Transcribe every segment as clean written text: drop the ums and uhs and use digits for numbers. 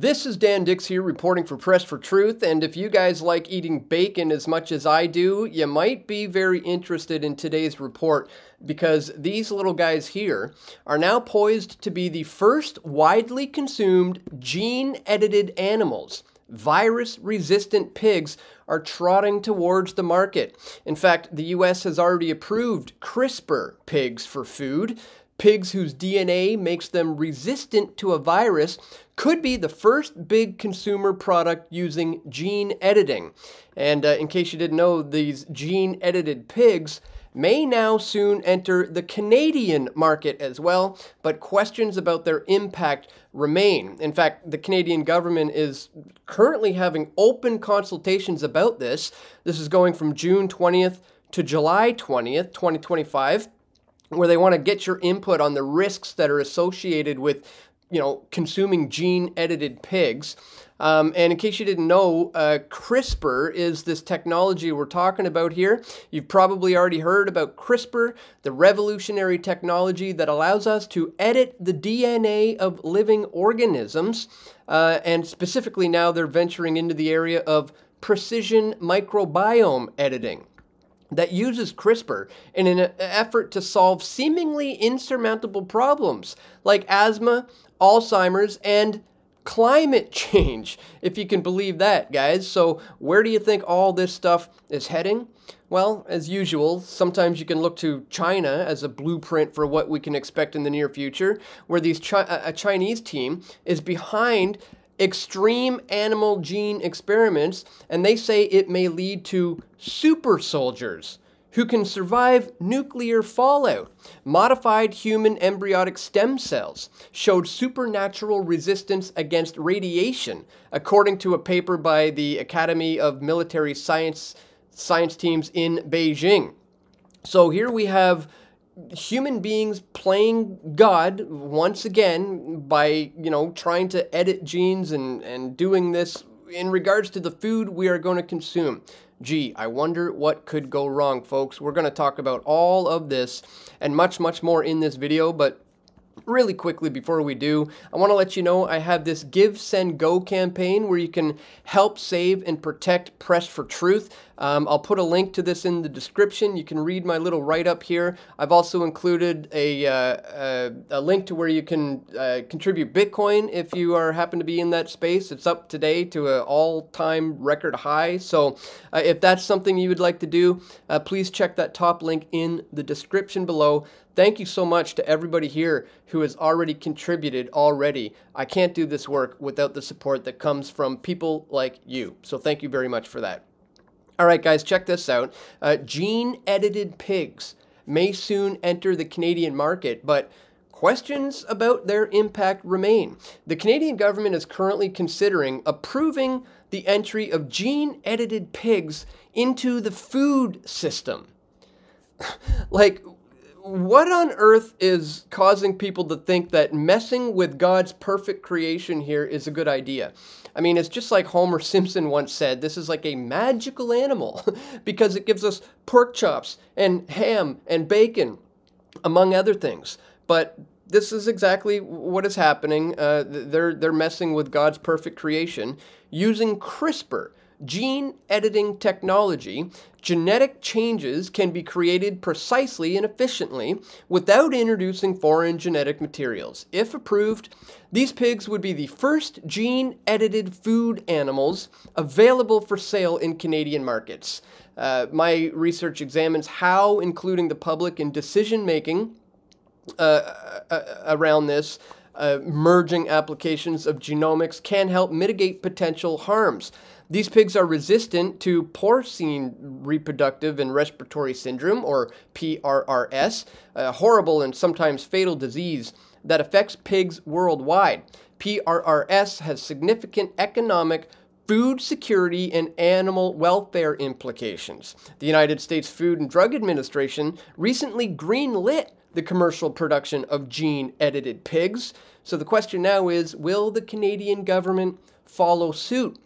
This is Dan Dicks here reporting for Press for Truth, and if you guys like eating bacon as much as I do, you might be very interested in today's report, because these little guys here are now poised to be the first widely consumed gene-edited animals. Virus-resistant pigs are trotting towards the market. In fact, the U.S. has already approved CRISPR pigs for food. Pigs whose DNA makes them resistant to a virus could be the first big consumer product using gene editing. And in case you didn't know, these gene-edited pigs may now soon enter the Canadian market as well, but questions about their impact remain. In fact, the Canadian government is currently having open consultations about this. This is going from June 20th to July 20th, 2025. Where they want to get your input on the risks that are associated with, you know, consuming gene-edited pigs. And in case you didn't know, CRISPR is this technology we're talking about here. You've probably already heard about CRISPR, the revolutionary technology that allows us to edit the DNA of living organisms. And specifically now they're venturing into the area of precision microbiome editing that uses CRISPR in an effort to solve seemingly insurmountable problems like asthma, Alzheimer's, and climate change, if you can believe that, guys. So where do you think all this stuff is heading? Well, as usual, sometimes you can look to China as a blueprint for what we can expect in the near future, where these a Chinese team is behind extreme animal gene experiments, and they say it may lead to super soldiers who can survive nuclear fallout. Modified human embryonic stem cells showed supernatural resistance against radiation, according to a paper by the Academy of Military Science teams in Beijing. So here we have human beings playing God once again by, you know, trying to edit genes and doing this in regards to the food we are going to consume. Gee, I wonder what could go wrong, folks. We're going to talk about all of this and much, much more in this video, but really quickly before we do, I want to let you know I have this Give, Send, Go campaign where you can help save and protect Press for Truth. I'll put a link to this in the description. You can read my little write-up here. I've also included a link to where you can contribute Bitcoin if you happen to be in that space. It's up today to an all-time record high. So if that's something you would like to do, please check that top link in the description below. Thank you so much to everybody here who has already contributed already. I can't do this work without the support that comes from people like you. So thank you very much for that. All right, guys, check this out. Gene-edited pigs may soon enter the Canadian market, but questions about their impact remain. The Canadian government is currently considering approving the entry of gene-edited pigs into the food system. Like, what on earth is causing people to think that messing with God's perfect creation here is a good idea? I mean, it's just like Homer Simpson once said, this is like a magical animal because it gives us pork chops and ham and bacon, among other things. But this is exactly what is happening. They're messing with God's perfect creation using CRISPR. Gene editing technology, genetic changes can be created precisely and efficiently without introducing foreign genetic materials. If approved, these pigs would be the first gene-edited food animals available for sale in Canadian markets. My research examines how including the public in decision-making around this merging applications of genomics can help mitigate potential harms. These pigs are resistant to porcine reproductive and respiratory syndrome, or PRRS, a horrible and sometimes fatal disease that affects pigs worldwide. PRRS has significant economic, food security, and animal welfare implications. The United States Food and Drug Administration recently greenlit the commercial production of gene-edited pigs. So the question now is, will the Canadian government follow suit?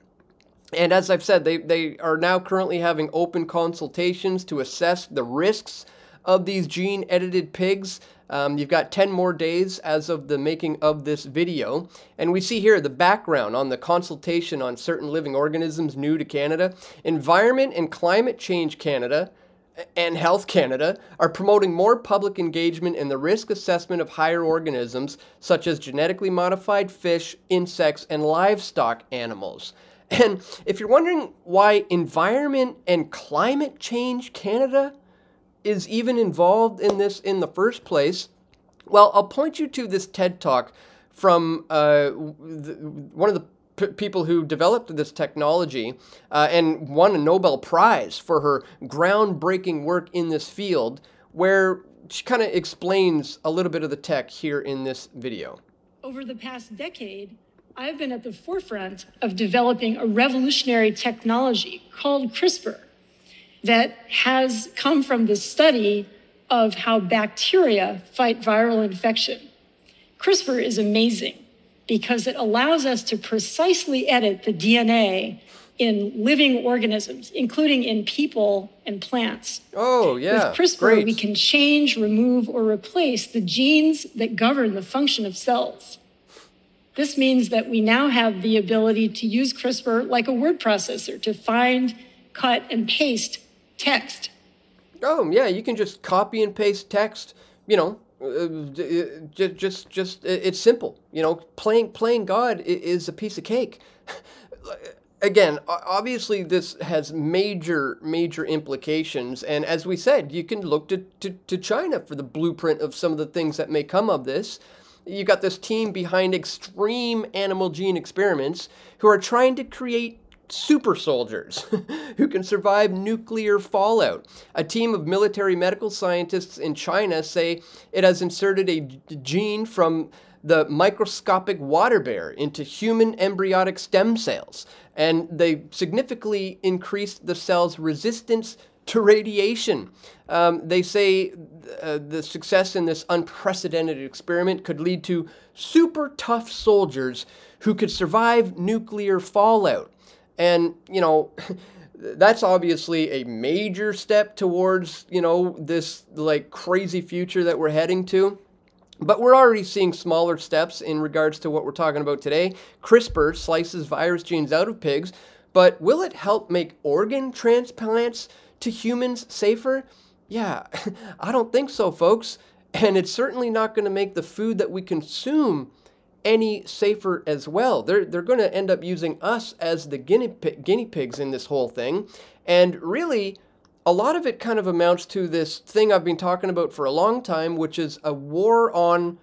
And as I've said, they are now currently having open consultations to assess the risks of these gene-edited pigs. You've got 10 more days as of the making of this video. And we see here the background on the consultation on certain living organisms new to Canada. Environment and Climate Change Canada and Health Canada are promoting more public engagement in the risk assessment of higher organisms such as genetically modified fish, insects, and livestock animals. And if you're wondering why Environment and Climate Change Canada is even involved in this in the first place, well, I'll point you to this TED Talk from one of the people who developed this technology and won a Nobel Prize for her groundbreaking work in this field, where she kind of explains a little bit of the tech here in this video. Over the past decade, I've been at the forefront of developing a revolutionary technology called CRISPR that has come from the study of how bacteria fight viral infection. CRISPR is amazing because it allows us to precisely edit the DNA in living organisms, including in people and plants. Oh, yeah. With CRISPR, great. We can change, remove, or replace the genes that govern the function of cells. This means that we now have the ability to use CRISPR like a word processor to find, cut, and paste text. Oh, yeah, you can just copy and paste text, you know. Just it's simple, you know. Playing God is a piece of cake. Again, obviously this has major implications, and as we said, you can look to China for the blueprint of some of the things that may come of this. You got this team behind Extreme Animal Gene Experiments who are trying to create super soldiers who can survive nuclear fallout. A team of military medical scientists in China say it has inserted a gene from the microscopic water bear into human embryonic stem cells, and they significantly increased the cell's resistance to radiation. They say the success in this unprecedented experiment could lead to super tough soldiers who could survive nuclear fallout. And, you know, that's obviously a major step towards, you know, this, like, crazy future that we're heading to. But we're already seeing smaller steps in regards to what we're talking about today. CRISPR slices virus genes out of pigs, but will it help make organ transplants to humans safer? Yeah, I don't think so, folks. And it's certainly not going to make the food that we consume any safer as well. They're going to end up using us as the guinea pigs in this whole thing. And really, a lot of it kind of amounts to this thing I've been talking about for a long time, which is a war on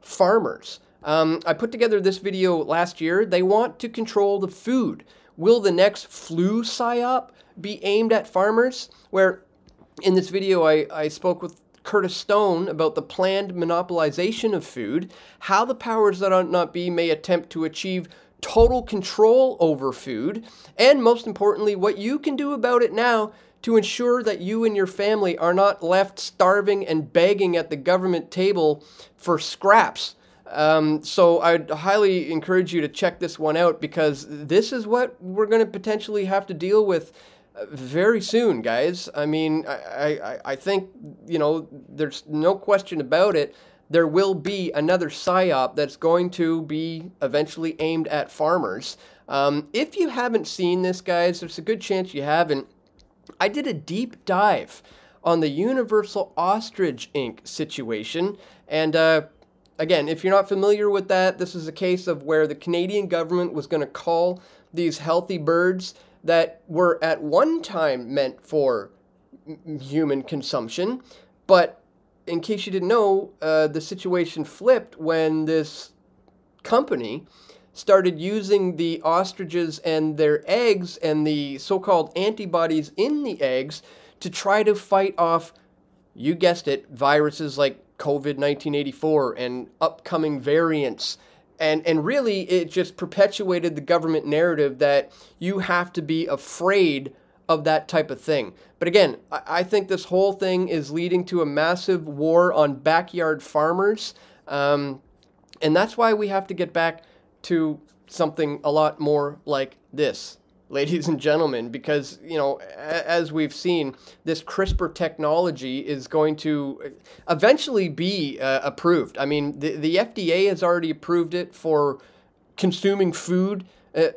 farmers. I put together this video last year. They want to control the food. Will the next flu psyop be aimed at farmers? Where in this video, I spoke with Curtis Stone about the planned monopolization of food, how the powers that ought not be may attempt to achieve total control over food, and most importantly, what you can do about it now to ensure that you and your family are not left starving and begging at the government table for scraps. So I'd highly encourage you to check this one out, because this is what we're going to potentially have to deal with very soon, guys. I mean, I think, you know, there's no question about it. There will be another psyop that's going to be eventually aimed at farmers. If you haven't seen this, guys, there's a good chance you haven't. I did a deep dive on the Universal Ostrich Inc. situation, and again, if you're not familiar with that, this is a case of where the Canadian government was going to cull these healthy birds that were at one time meant for human consumption. But in case you didn't know, the situation flipped when this company started using the ostriches and their eggs and the so-called antibodies in the eggs to try to fight off, you guessed it, viruses like COVID-1984 and upcoming variants. And really, it just perpetuated the government narrative that you have to be afraid of that type of thing. But again, I think this whole thing is leading to a massive war on backyard farmers. And that's why we have to get back to something a lot more like this. ladies and gentlemen, because, you know, as we've seen, this CRISPR technology is going to eventually be approved. I mean, the FDA has already approved it for consuming food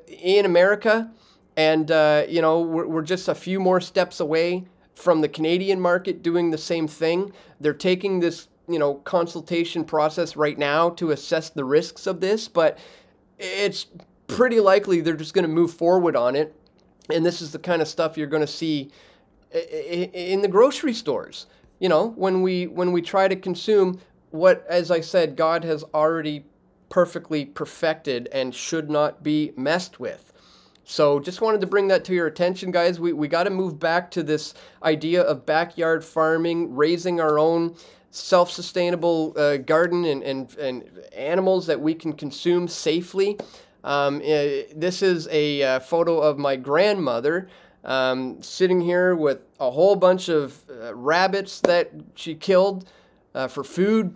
in America, and, you know, we're just a few more steps away from the Canadian market doing the same thing. They're taking this, you know, consultation process right now to assess the risks of this, but it's pretty likely they're just going to move forward on it, and this is the kind of stuff you're going to see in the grocery stores. You know, when we try to consume what, as I said, God has already perfectly perfected and should not be messed with. So just wanted to bring that to your attention, guys. We got to move back to this idea of backyard farming, raising our own self-sustainable garden and animals that we can consume safely. This is a photo of my grandmother sitting here with a whole bunch of rabbits that she killed for food.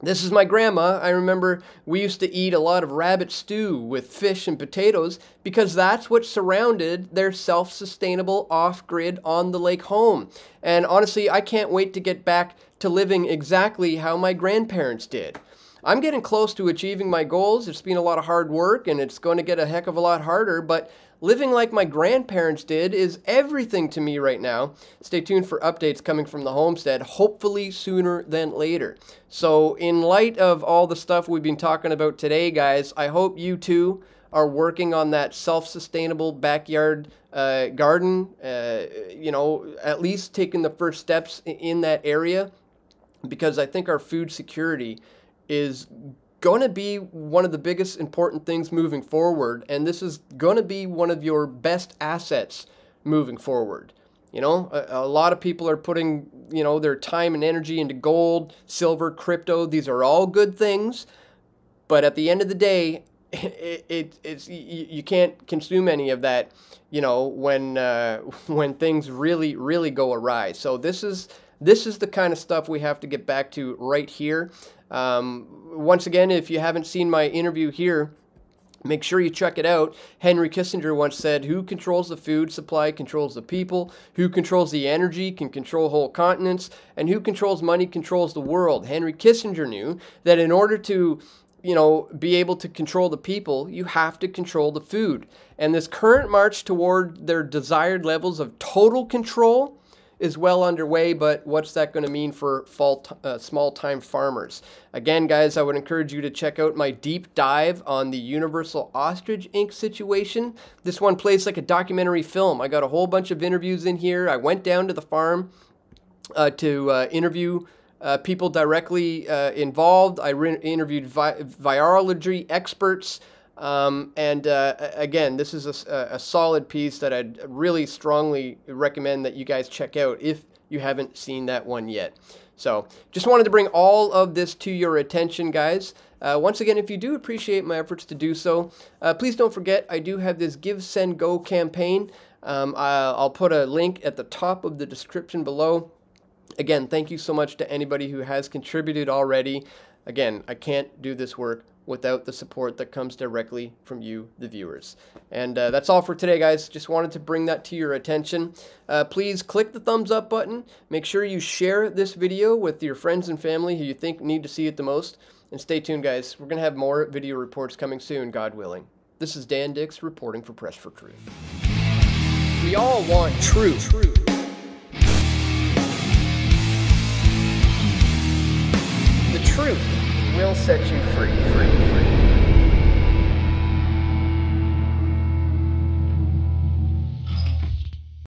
This is my grandma. I remember we used to eat a lot of rabbit stew with fish and potatoes because that's what surrounded their self-sustainable off-grid on the lake home. And honestly, I can't wait to get back to living exactly how my grandparents did. I'm getting close to achieving my goals. It's been a lot of hard work, and it's going to get a heck of a lot harder, but living like my grandparents did is everything to me right now. Stay tuned for updates coming from the homestead, hopefully sooner than later. So in light of all the stuff we've been talking about today, guys, I hope you too are working on that self-sustainable backyard garden, you know, at least taking the first steps in that area, because I think our food security is going to be one of the biggest important things moving forward, and this is going to be one of your best assets moving forward. You know, a lot of people are putting, you know, their time and energy into gold, silver, crypto. These are all good things, but at the end of the day, it's you can't consume any of that, you know, when things really go awry. So this is the kind of stuff we have to get back to right here. Once again, if you haven't seen my interview here, make sure you check it out. Henry Kissinger once said, "Who controls the food supply controls the people. Who controls the energy can control whole continents. And who controls money controls the world." Henry Kissinger knew that in order to, you know, be able to control the people, you have to control the food. And this current march toward their desired levels of total control is well underway, but what's that going to mean for small-time farmers? Again, guys, I would encourage you to check out my deep dive on the Universal Ostrich Inc. situation. This one plays like a documentary film. I got a whole bunch of interviews in here. I went down to the farm to interview people directly involved. I interviewed virology experts. And again, this is a solid piece that I'd really strongly recommend that you guys check out if you haven't seen that one yet. So just wanted to bring all of this to your attention, guys. Once again, if you do appreciate my efforts to do so, please don't forget I do have this Give, Send, Go campaign. I'll put a link at the top of the description below. Again, thank you so much to anybody who has contributed already. Again, I can't do this work without the support that comes directly from you, the viewers. And that's all for today, guys. Just wanted to bring that to your attention. Please click the thumbs up button. Make sure you share this video with your friends and family who you think need to see it the most. And stay tuned, guys. We're going to have more video reports coming soon, God willing. This is Dan Dicks reporting for Press for Truth. We all want truth. The truth will set you free.